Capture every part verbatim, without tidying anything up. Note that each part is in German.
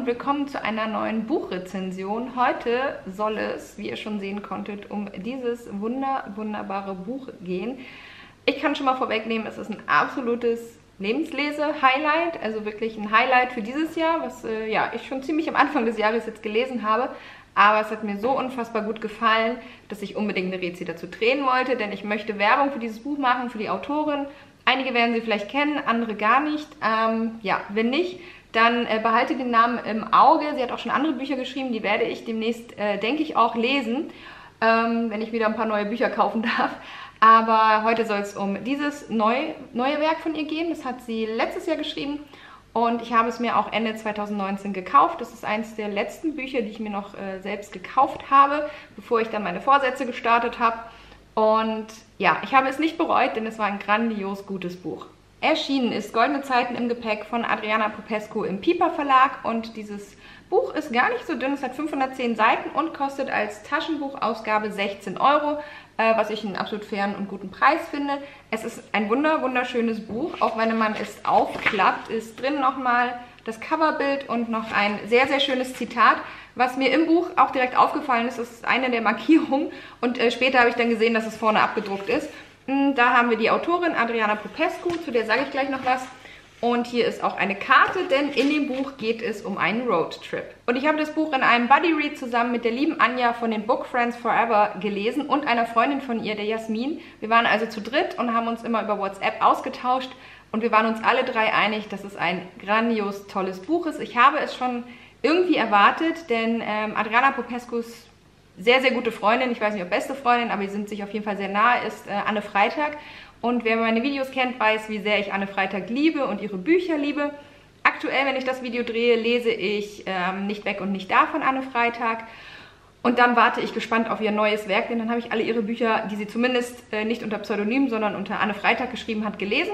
und willkommen zu einer neuen Buchrezension. Heute soll es, wie ihr schon sehen konntet, um dieses wunder, wunderbare Buch gehen. Ich kann schon mal vorwegnehmen, es ist ein absolutes Lebenslese-Highlight, also wirklich ein Highlight für dieses Jahr, was äh, ja, ich schon ziemlich am Anfang des Jahres jetzt gelesen habe. Aber es hat mir so unfassbar gut gefallen, dass ich unbedingt eine Rezi dazu drehen wollte, denn ich möchte Werbung für dieses Buch machen, für die Autorin. Einige werden sie vielleicht kennen, andere gar nicht. Ähm, ja, wenn nicht, dann äh, behalte den Namen im Auge. Sie hat auch schon andere Bücher geschrieben, die werde ich demnächst, äh, denke ich, auch lesen, ähm, wenn ich wieder ein paar neue Bücher kaufen darf. Aber heute soll es um dieses neue, neue Werk von ihr gehen. Das hat sie letztes Jahr geschrieben. Und ich habe es mir auch Ende zweitausendneunzehn gekauft. Das ist eines der letzten Bücher, die ich mir noch äh, selbst gekauft habe, bevor ich dann meine Vorsätze gestartet habe. Und ja, ich habe es nicht bereut, denn es war ein grandios gutes Buch. Erschienen ist Goldene Zeiten im Gepäck von Adriana Popescu im Piper Verlag. Und dieses Buch ist gar nicht so dünn, es hat fünfhundertzehn Seiten und kostet als Taschenbuchausgabe sechzehn Euro, äh, was ich einen absolut fairen und guten Preis finde. Es ist ein wunder, wunderschönes Buch, auch wenn man es aufklappt, ist drin nochmal das Coverbild und noch ein sehr, sehr schönes Zitat, was mir im Buch auch direkt aufgefallen ist. Das ist eine der Markierungen und äh, später habe ich dann gesehen, dass es vorne abgedruckt ist. Da haben wir die Autorin Adriana Popescu, zu der sage ich gleich noch was. Und hier ist auch eine Karte, denn in dem Buch geht es um einen Roadtrip. Und ich habe das Buch in einem Buddy-Read zusammen mit der lieben Anja von den BookFriends4Ever gelesen und einer Freundin von ihr, der Jasmin. Wir waren also zu dritt und haben uns immer über WhatsApp ausgetauscht. Und wir waren uns alle drei einig, dass es ein grandios tolles Buch ist. Ich habe es schon irgendwie erwartet, denn ähm, Adriana Popescus sehr, sehr gute Freundin, ich weiß nicht, ob beste Freundin, aber sie sind sich auf jeden Fall sehr nahe, ist äh, Anne Freytag. Und wer meine Videos kennt, weiß, wie sehr ich Anne Freytag liebe und ihre Bücher liebe. Aktuell, wenn ich das Video drehe, lese ich ähm, Nicht weg und nicht da von Anne Freytag. Und dann warte ich gespannt auf ihr neues Werk, denn dann habe ich alle ihre Bücher, die sie zumindest äh, nicht unter Pseudonym, sondern unter Anne Freytag geschrieben hat, gelesen.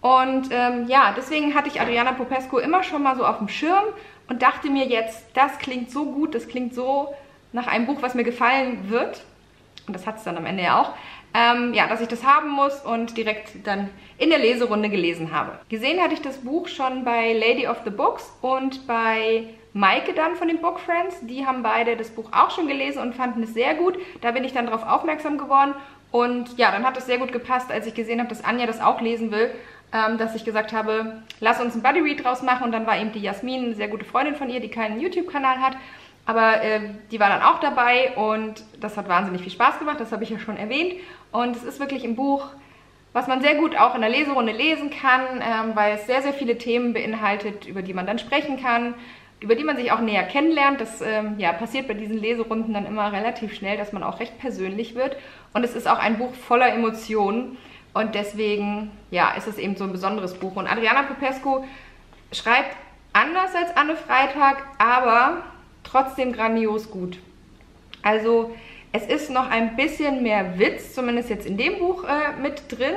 Und ähm, ja, deswegen hatte ich Adriana Popescu immer schon mal so auf dem Schirm und dachte mir jetzt, das klingt so gut, das klingt so nach einem Buch, was mir gefallen wird, und das hat es dann am Ende ja auch, ähm, ja, dass ich das haben muss und direkt dann in der Leserunde gelesen habe. Gesehen hatte ich das Buch schon bei Lady of the Books und bei Maike dann von den BookFriends. Die haben beide das Buch auch schon gelesen und fanden es sehr gut. Da bin ich dann darauf aufmerksam geworden und ja, dann hat es sehr gut gepasst, als ich gesehen habe, dass Anja das auch lesen will, ähm, dass ich gesagt habe, lass uns ein Buddy-Read draus machen, und dann war eben die Jasmin, eine sehr gute Freundin von ihr, die keinen YouTube-Kanal hat. Aber äh, die war dann auch dabei und das hat wahnsinnig viel Spaß gemacht, das habe ich ja schon erwähnt. Und es ist wirklich ein Buch, was man sehr gut auch in der Leserunde lesen kann, ähm, weil es sehr, sehr viele Themen beinhaltet, über die man dann sprechen kann, über die man sich auch näher kennenlernt. Das ähm, ja, passiert bei diesen Leserunden dann immer relativ schnell, dass man auch recht persönlich wird. Und es ist auch ein Buch voller Emotionen und deswegen ja, ist es eben so ein besonderes Buch. Und Adriana Popescu schreibt anders als Anne Freytag, aber trotzdem grandios gut. Also es ist noch ein bisschen mehr Witz, zumindest jetzt in dem Buch äh, mit drin,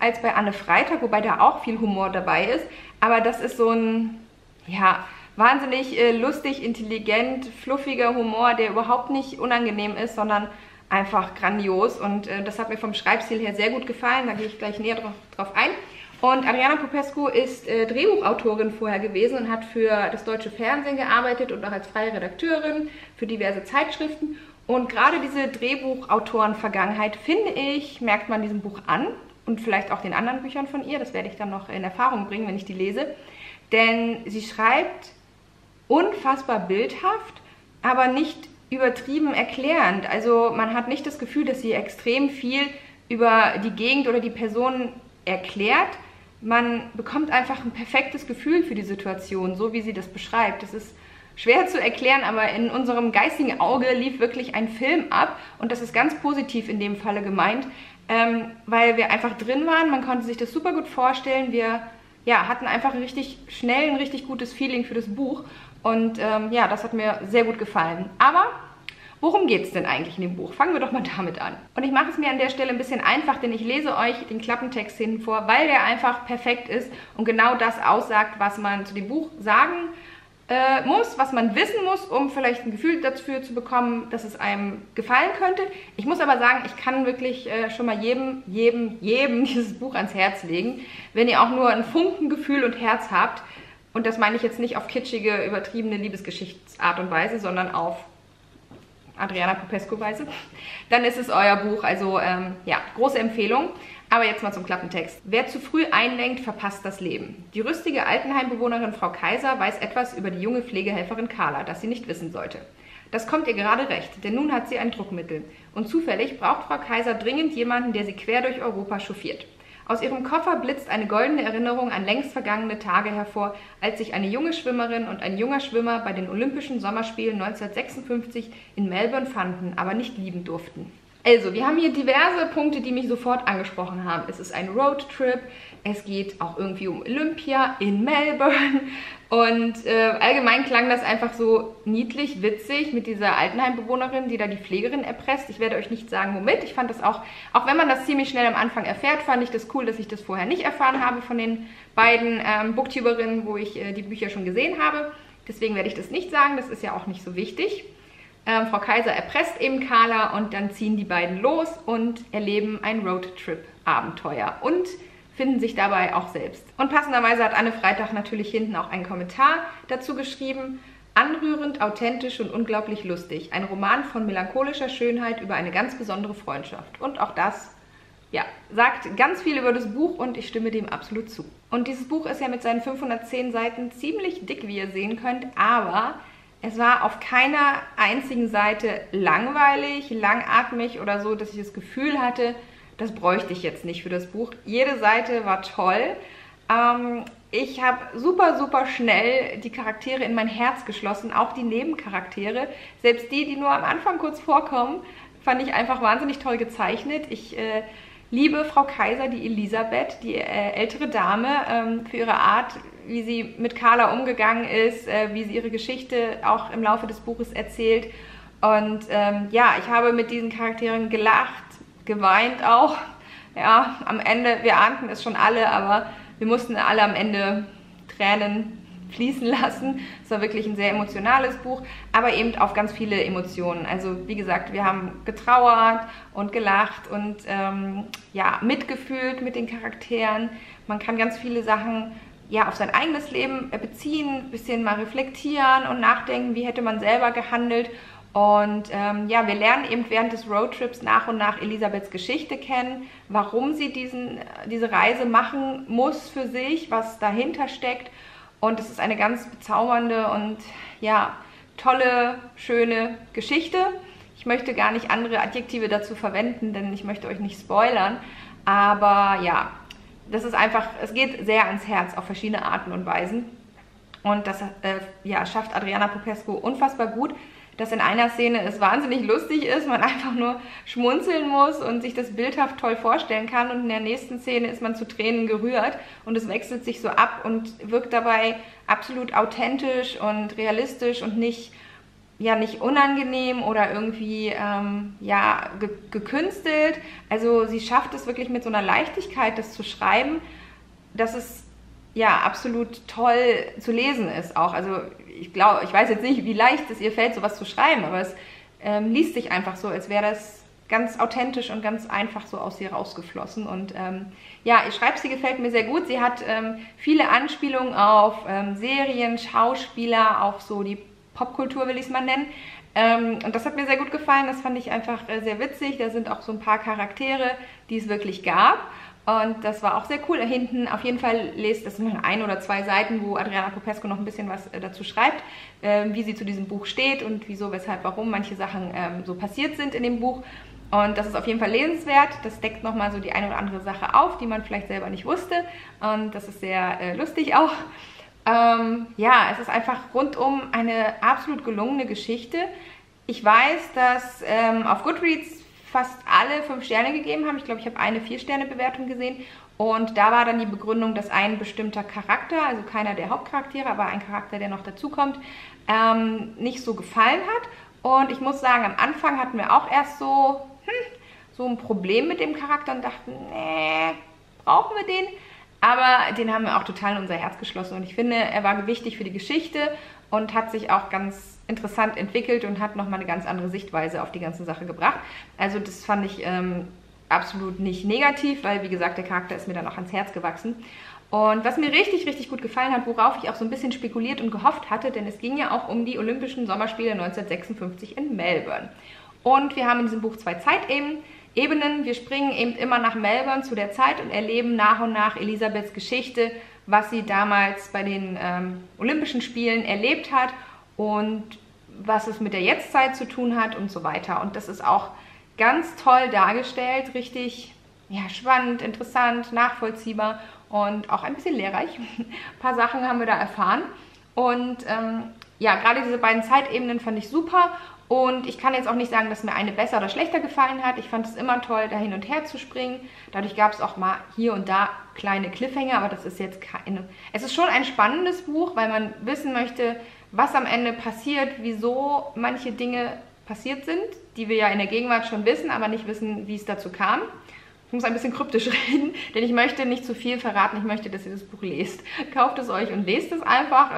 als bei Anne Freytag, wobei da auch viel Humor dabei ist. Aber das ist so ein, ja, wahnsinnig äh, lustig, intelligent, fluffiger Humor, der überhaupt nicht unangenehm ist, sondern einfach grandios. Und äh, das hat mir vom Schreibstil her sehr gut gefallen, da gehe ich gleich näher drauf, drauf ein. Und Adriana Popescu ist äh, Drehbuchautorin vorher gewesen und hat für das deutsche Fernsehen gearbeitet und auch als freie Redakteurin für diverse Zeitschriften. Und gerade diese Drehbuchautoren-Vergangenheit, finde ich, merkt man diesem Buch an und vielleicht auch den anderen Büchern von ihr. Das werde ich dann noch in Erfahrung bringen, wenn ich die lese. Denn sie schreibt unfassbar bildhaft, aber nicht übertrieben erklärend. Also man hat nicht das Gefühl, dass sie extrem viel über die Gegend oder die Personen erklärt. Man bekommt einfach ein perfektes Gefühl für die Situation, so wie sie das beschreibt. Das ist schwer zu erklären, aber in unserem geistigen Auge lief wirklich ein Film ab, und das ist ganz positiv in dem Falle gemeint, ähm, weil wir einfach drin waren, man konnte sich das super gut vorstellen, wir ja, hatten einfach ein richtig schnell, ein richtig gutes Feeling für das Buch, und ähm, ja, das hat mir sehr gut gefallen. Aber worum geht es denn eigentlich in dem Buch? Fangen wir doch mal damit an. Und ich mache es mir an der Stelle ein bisschen einfach, denn ich lese euch den Klappentext hinten vor, weil der einfach perfekt ist und genau das aussagt, was man zu dem Buch sagen äh, muss, was man wissen muss, um vielleicht ein Gefühl dafür zu bekommen, dass es einem gefallen könnte. Ich muss aber sagen, ich kann wirklich äh, schon mal jedem, jedem, jedem dieses Buch ans Herz legen. Wenn ihr auch nur ein Funkengefühl und Herz habt, Und das meine ich jetzt nicht auf kitschige, übertriebene Liebesgeschichtsart und Weise, sondern auf Adriana Popescu-Weise. Dann ist es euer Buch. Also ähm, ja, große Empfehlung. Aber jetzt mal zum Klappentext. Wer zu früh einlenkt, verpasst das Leben. Die rüstige Altenheimbewohnerin Frau Kaiser weiß etwas über die junge Pflegehelferin Carla, das sie nicht wissen sollte. Das kommt ihr gerade recht, denn nun hat sie ein Druckmittel. Und zufällig braucht Frau Kaiser dringend jemanden, der sie quer durch Europa chauffiert. Aus ihrem Koffer blitzt eine goldene Erinnerung an längst vergangene Tage hervor, als sich eine junge Schwimmerin und ein junger Schwimmer bei den Olympischen Sommerspielen neunzehnhundertsechsundfünfzig in Melbourne fanden, aber nicht lieben durften. Also, wir haben hier diverse Punkte, die mich sofort angesprochen haben. Es ist ein Roadtrip, es geht auch irgendwie um Olympia in Melbourne und äh, allgemein klang das einfach so niedlich, witzig mit dieser Altenheimbewohnerin, die da die Pflegerin erpresst. Ich werde euch nicht sagen, womit. Ich fand das auch, auch wenn man das ziemlich schnell am Anfang erfährt, fand ich das cool, dass ich das vorher nicht erfahren habe von den beiden ähm, Booktuberinnen, wo ich äh, die Bücher schon gesehen habe. Deswegen werde ich das nicht sagen, das ist ja auch nicht so wichtig. Ähm, Frau Kaiser erpresst eben Carla und dann ziehen die beiden los und erleben ein Roadtrip-Abenteuer und finden sich dabei auch selbst. Und passenderweise hat Anne Freytag natürlich hinten auch einen Kommentar dazu geschrieben. Anrührend, authentisch und unglaublich lustig. Ein Roman von melancholischer Schönheit über eine ganz besondere Freundschaft. Und auch das, ja, sagt ganz viel über das Buch und ich stimme dem absolut zu. Und dieses Buch ist ja mit seinen fünfhundertzehn Seiten ziemlich dick, wie ihr sehen könnt, aber es war auf keiner einzigen Seite langweilig, langatmig oder so, dass ich das Gefühl hatte, das bräuchte ich jetzt nicht für das Buch. Jede Seite war toll. Ähm, ich habe super, super schnell die Charaktere in mein Herz geschlossen, auch die Nebencharaktere. Selbst die, die nur am Anfang kurz vorkommen, fand ich einfach wahnsinnig toll gezeichnet. Ich äh, liebe Frau Kaiser, die Elisabeth, die äh, ältere Dame, ähm, für ihre Art, wie sie mit Carla umgegangen ist, äh, wie sie ihre Geschichte auch im Laufe des Buches erzählt. Und ähm, ja, ich habe mit diesen Charakteren gelacht, geweint auch. Ja, am Ende, wir ahnten es schon alle, aber wir mussten alle am Ende Tränen fließen lassen. Es war wirklich ein sehr emotionales Buch, aber eben auf ganz viele Emotionen. Also wie gesagt, wir haben getrauert und gelacht und ähm, ja, mitgefühlt mit den Charakteren. Man kann ganz viele Sachen ja, auf sein eigenes Leben beziehen, ein bisschen mal reflektieren und nachdenken, wie hätte man selber gehandelt. Und ähm, ja, wir lernen eben während des Roadtrips nach und nach Elisabeths Geschichte kennen, warum sie diesen, diese Reise machen muss für sich, was dahinter steckt. Und es ist eine ganz bezaubernde und ja, tolle, schöne Geschichte. Ich möchte gar nicht andere Adjektive dazu verwenden, denn ich möchte euch nicht spoilern. Aber ja, das ist einfach, es geht sehr ans Herz auf verschiedene Arten und Weisen. Und das äh, ja, schafft Adriana Popescu unfassbar gut, dass in einer Szene es wahnsinnig lustig ist, man einfach nur schmunzeln muss und sich das bildhaft toll vorstellen kann. Und in der nächsten Szene ist man zu Tränen gerührt und es wechselt sich so ab und wirkt dabei absolut authentisch und realistisch und nicht, ja, nicht unangenehm oder irgendwie ähm, ja, ge gekünstelt. Also sie schafft es wirklich mit so einer Leichtigkeit, das zu schreiben, dass es ja absolut toll zu lesen ist auch. Also ich glaube, ich weiß jetzt nicht, wie leicht es ihr fällt, sowas zu schreiben, aber es ähm, liest sich einfach so, als wäre das ganz authentisch und ganz einfach so aus ihr rausgeflossen. Und ähm, ja, ihr Schreibstil gefällt mir sehr gut. Sie hat ähm, viele Anspielungen auf ähm, Serien, Schauspieler, auf so die Popkultur will ich es mal nennen. Ähm, und das hat mir sehr gut gefallen. Das fand ich einfach äh, sehr witzig. Da sind auch so ein paar Charaktere, die es wirklich gab. Und das war auch sehr cool. Da hinten auf jeden Fall lest, das sind ein oder zwei Seiten, wo Adriana Popescu noch ein bisschen was äh, dazu schreibt, äh, wie sie zu diesem Buch steht und wieso, weshalb, warum manche Sachen ähm, so passiert sind in dem Buch. Und das ist auf jeden Fall lesenswert. Das deckt nochmal so die eine oder andere Sache auf, die man vielleicht selber nicht wusste. Und das ist sehr äh, lustig auch. Ähm, ja, es ist einfach rundum eine absolut gelungene Geschichte. Ich weiß, dass ähm, auf Goodreads fast alle fünf Sterne gegeben haben. Ich glaube, ich habe eine vier Sterne Bewertung gesehen. Und da war dann die Begründung, dass ein bestimmter Charakter, also keiner der Hauptcharaktere, aber ein Charakter, der noch dazukommt, ähm, nicht so gefallen hat. Und ich muss sagen, am Anfang hatten wir auch erst so, hm, so ein Problem mit dem Charakter und dachten, nee, brauchen wir den? Aber den haben wir auch total in unser Herz geschlossen und ich finde, er war wichtig für die Geschichte und hat sich auch ganz interessant entwickelt und hat nochmal eine ganz andere Sichtweise auf die ganze Sache gebracht. Also das fand ich ähm, absolut nicht negativ, weil wie gesagt, der Charakter ist mir dann auch ans Herz gewachsen. Und was mir richtig, richtig gut gefallen hat, worauf ich auch so ein bisschen spekuliert und gehofft hatte, denn es ging ja auch um die Olympischen Sommerspiele neunzehnhundertsechsundfünfzig in Melbourne. Und wir haben in diesem Buch zwei Zeitebenen. Wir springen eben immer nach Melbourne zu der Zeit und erleben nach und nach Elisabeths Geschichte, was sie damals bei den ähm, Olympischen Spielen erlebt hat und was es mit der Jetztzeit zu tun hat und so weiter. Und das ist auch ganz toll dargestellt, richtig ja, spannend, interessant, nachvollziehbar und auch ein bisschen lehrreich. Ein paar Sachen haben wir da erfahren. Und ähm, ja, gerade diese beiden Zeitebenen fand ich super. Und ich kann jetzt auch nicht sagen, dass mir eine besser oder schlechter gefallen hat. Ich fand es immer toll, da hin und her zu springen. Dadurch gab es auch mal hier und da kleine Cliffhanger, aber das ist jetzt keine... Es ist schon ein spannendes Buch, weil man wissen möchte, was am Ende passiert, wieso manche Dinge passiert sind, die wir ja in der Gegenwart schon wissen, aber nicht wissen, wie es dazu kam. Ich muss ein bisschen kryptisch reden, denn ich möchte nicht zu viel verraten. Ich möchte, dass ihr das Buch lest. Kauft es euch und lest es einfach.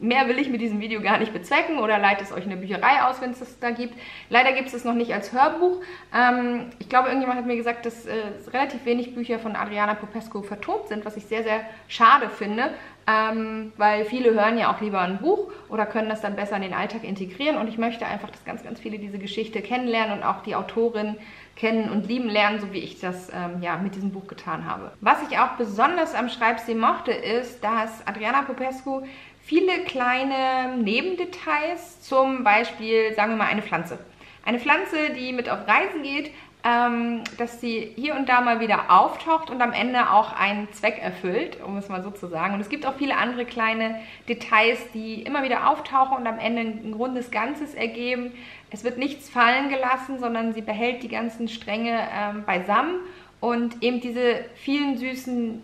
Mehr will ich mit diesem Video gar nicht bezwecken oder leitet es euch in der Bücherei aus, wenn es das da gibt. Leider gibt es es noch nicht als Hörbuch. Ähm, ich glaube, irgendjemand hat mir gesagt, dass äh, relativ wenig Bücher von Adriana Popescu vertont sind, was ich sehr, sehr schade finde, ähm, weil viele hören ja auch lieber ein Buch oder können das dann besser in den Alltag integrieren. Und ich möchte einfach, dass ganz, ganz viele diese Geschichte kennenlernen und auch die Autorin kennen und lieben lernen, so wie ich das ähm, ja, mit diesem Buch getan habe. Was ich auch besonders am Schreibstil mochte, ist, dass Adriana Popescu viele kleine Nebendetails, zum Beispiel, sagen wir mal, eine Pflanze. Eine Pflanze, die mit auf Reisen geht, ähm, dass sie hier und da mal wieder auftaucht und am Ende auch einen Zweck erfüllt, um es mal so zu sagen. Und es gibt auch viele andere kleine Details, die immer wieder auftauchen und am Ende ein rundes Ganzes ergeben. Es wird nichts fallen gelassen, sondern sie behält die ganzen Stränge ähm, beisammen. Und eben diese vielen süßen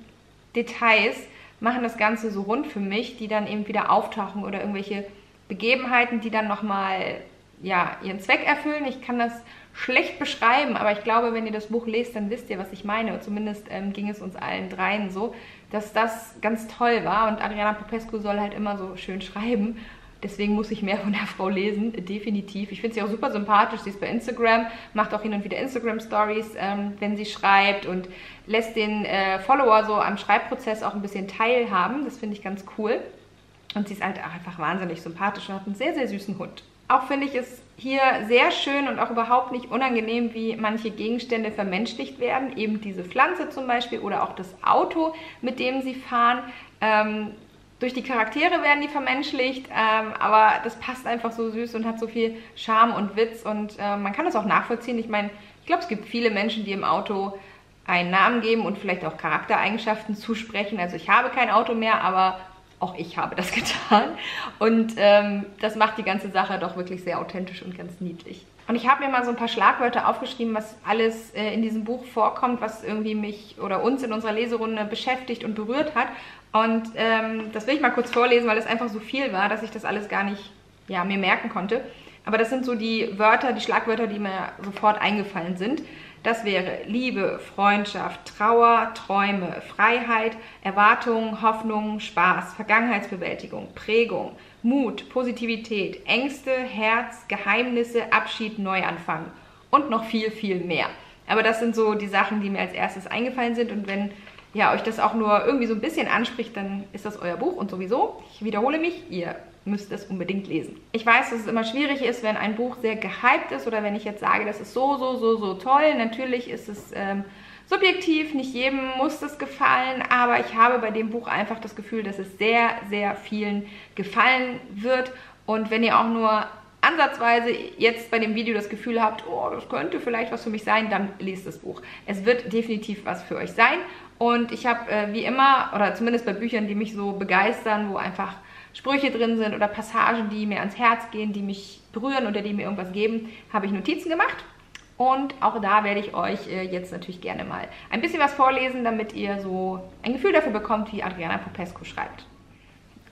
Details machen das Ganze so rund für mich, die dann eben wieder auftauchen oder irgendwelche Begebenheiten, die dann nochmal ja, ihren Zweck erfüllen. Ich kann das schlecht beschreiben, aber ich glaube, wenn ihr das Buch lest, dann wisst ihr, was ich meine. Und zumindest ähm, ging es uns allen dreien so, dass das ganz toll war. Und Adriana Popescu soll halt immer so schön schreiben. Deswegen muss ich mehr von der Frau lesen, definitiv. Ich finde sie auch super sympathisch. Sie ist bei Instagram, macht auch hin und wieder Instagram-Stories, ähm, wenn sie schreibt und lässt den äh, Follower so am Schreibprozess auch ein bisschen teilhaben. Das finde ich ganz cool. Und sie ist halt auch einfach wahnsinnig sympathisch und hat einen sehr, sehr süßen Hund. Auch finde ich es hier sehr schön und auch überhaupt nicht unangenehm, wie manche Gegenstände vermenschlicht werden. Eben diese Pflanze zum Beispiel oder auch das Auto, mit dem sie fahren. Ähm, Durch die Charaktere werden die vermenschlicht, ähm, aber das passt einfach so süß und hat so viel Charme und Witz und äh, man kann das auch nachvollziehen. Ich meine, ich glaube, es gibt viele Menschen, die im Auto einen Namen geben und vielleicht auch Charaktereigenschaften zusprechen. Also ich habe kein Auto mehr, aber auch ich habe das getan. Und ähm, das macht die ganze Sache doch wirklich sehr authentisch und ganz niedlich. Und ich habe mir mal so ein paar Schlagwörter aufgeschrieben, was alles äh, in diesem Buch vorkommt, was irgendwie mich oder uns in unserer Leserunde beschäftigt und berührt hat. Und ähm, das will ich mal kurz vorlesen, weil es einfach so viel war, dass ich das alles gar nicht ja, mir merken konnte. Aber das sind so die Wörter, die Schlagwörter, die mir sofort eingefallen sind. Das wäre Liebe, Freundschaft, Trauer, Träume, Freiheit, Erwartung, Hoffnung, Spaß, Vergangenheitsbewältigung, Prägung, Mut, Positivität, Ängste, Herz, Geheimnisse, Abschied, Neuanfang und noch viel, viel mehr. Aber das sind so die Sachen, die mir als erstes eingefallen sind und wenn ja, euch das auch nur irgendwie so ein bisschen anspricht, dann ist das euer Buch und sowieso, ich wiederhole mich, ihr müsst es unbedingt lesen. Ich weiß, dass es immer schwierig ist, wenn ein Buch sehr gehypt ist oder wenn ich jetzt sage, das ist so, so, so, so toll. Natürlich ist es ähm, subjektiv, nicht jedem muss das gefallen, aber ich habe bei dem Buch einfach das Gefühl, dass es sehr, sehr vielen gefallen wird und wenn ihr auch nur ansatzweise jetzt bei dem Video das Gefühl habt, oh, das könnte vielleicht was für mich sein, dann lest das Buch. Es wird definitiv was für euch sein und ich habe äh, wie immer, oder zumindest bei Büchern, die mich so begeistern, wo einfach Sprüche drin sind oder Passagen, die mir ans Herz gehen, die mich berühren oder die mir irgendwas geben, habe ich Notizen gemacht. Und auch da werde ich euch jetzt natürlich gerne mal ein bisschen was vorlesen, damit ihr so ein Gefühl dafür bekommt, wie Adriana Popescu schreibt.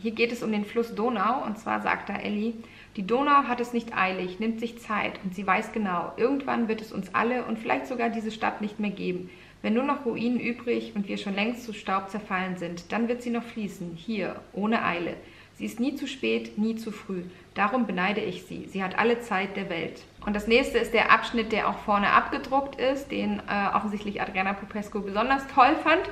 Hier geht es um den Fluss Donau und zwar sagt da Elli, die Donau hat es nicht eilig, nimmt sich Zeit und sie weiß genau, irgendwann wird es uns alle und vielleicht sogar diese Stadt nicht mehr geben. Wenn nur noch Ruinen übrig und wir schon längst zu Staub zerfallen sind, dann wird sie noch fließen, hier, ohne Eile. Sie ist nie zu spät, nie zu früh. Darum beneide ich sie. Sie hat alle Zeit der Welt. Und das nächste ist der Abschnitt, der auch vorne abgedruckt ist, den äh, offensichtlich Adriana Popescu besonders toll fand.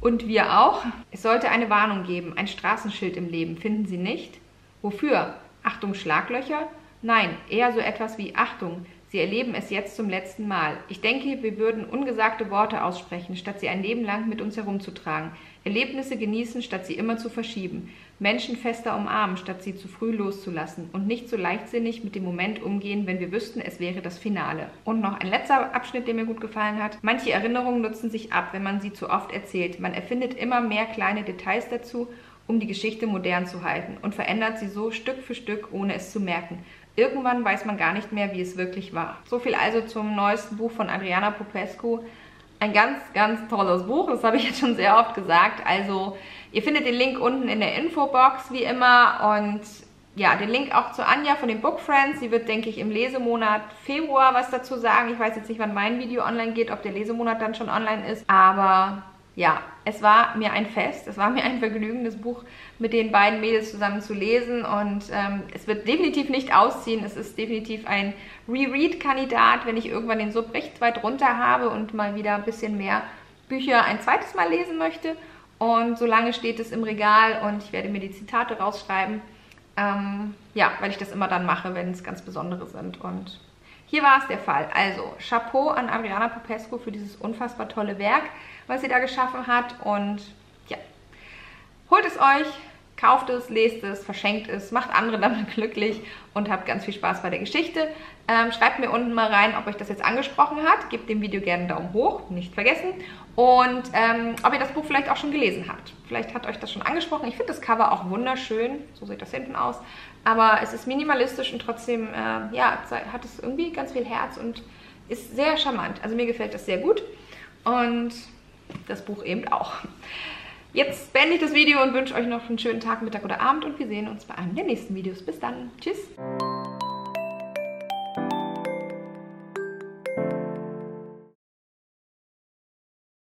Und wir auch. Es sollte eine Warnung geben. Ein Straßenschild im Leben. Finden Sie nicht? Wofür? Achtung, Schlaglöcher? Nein, eher so etwas wie Achtung. Sie erleben es jetzt zum letzten Mal. Ich denke, wir würden ungesagte Worte aussprechen, statt sie ein Leben lang mit uns herumzutragen. Erlebnisse genießen, statt sie immer zu verschieben. Menschen fester umarmen, statt sie zu früh loszulassen. Und nicht so leichtsinnig mit dem Moment umgehen, wenn wir wüssten, es wäre das Finale. Und noch ein letzter Abschnitt, der mir gut gefallen hat. Manche Erinnerungen nutzen sich ab, wenn man sie zu oft erzählt. Man erfindet immer mehr kleine Details dazu, um die Geschichte modern zu halten und verändert sie so Stück für Stück, ohne es zu merken. Irgendwann weiß man gar nicht mehr, wie es wirklich war. So viel also zum neuesten Buch von Adriana Popescu. Ein ganz, ganz tolles Buch, das habe ich jetzt schon sehr oft gesagt. Also ihr findet den Link unten in der Infobox, wie immer. Und ja, den Link auch zu Anja von den BookFriends. Sie wird, denke ich, im Lesemonat Februar was dazu sagen. Ich weiß jetzt nicht, wann mein Video online geht, ob der Lesemonat dann schon online ist. Aber ja, es war mir ein Fest, es war mir ein Vergnügen, das Buch mit den beiden Mädels zusammen zu lesen, und ähm, es wird definitiv nicht ausziehen. Es ist definitiv ein Reread-Kandidat, wenn ich irgendwann den Sub recht weit runter habe und mal wieder ein bisschen mehr Bücher ein zweites Mal lesen möchte. Und solange steht es im Regal und ich werde mir die Zitate rausschreiben, ähm, ja, weil ich das immer dann mache, wenn es ganz besondere sind. Und hier war es der Fall. Also, Chapeau an Adriana Popescu für dieses unfassbar tolle Werk, was sie da geschaffen hat. Und ja, holt es euch, kauft es, lest es, verschenkt es, macht andere damit glücklich und habt ganz viel Spaß bei der Geschichte. Ähm, schreibt mir unten mal rein, ob euch das jetzt angesprochen hat. Gebt dem Video gerne einen Daumen hoch, nicht vergessen. Und ähm, ob ihr das Buch vielleicht auch schon gelesen habt. Vielleicht hat euch das schon angesprochen. Ich finde das Cover auch wunderschön. So sieht das hinten aus. Aber es ist minimalistisch und trotzdem äh, ja, hat es irgendwie ganz viel Herz und ist sehr charmant. Also mir gefällt das sehr gut. Und das Buch eben auch. Jetzt beende ich das Video und wünsche euch noch einen schönen Tag, Mittag oder Abend und wir sehen uns bei einem der nächsten Videos. Bis dann. Tschüss.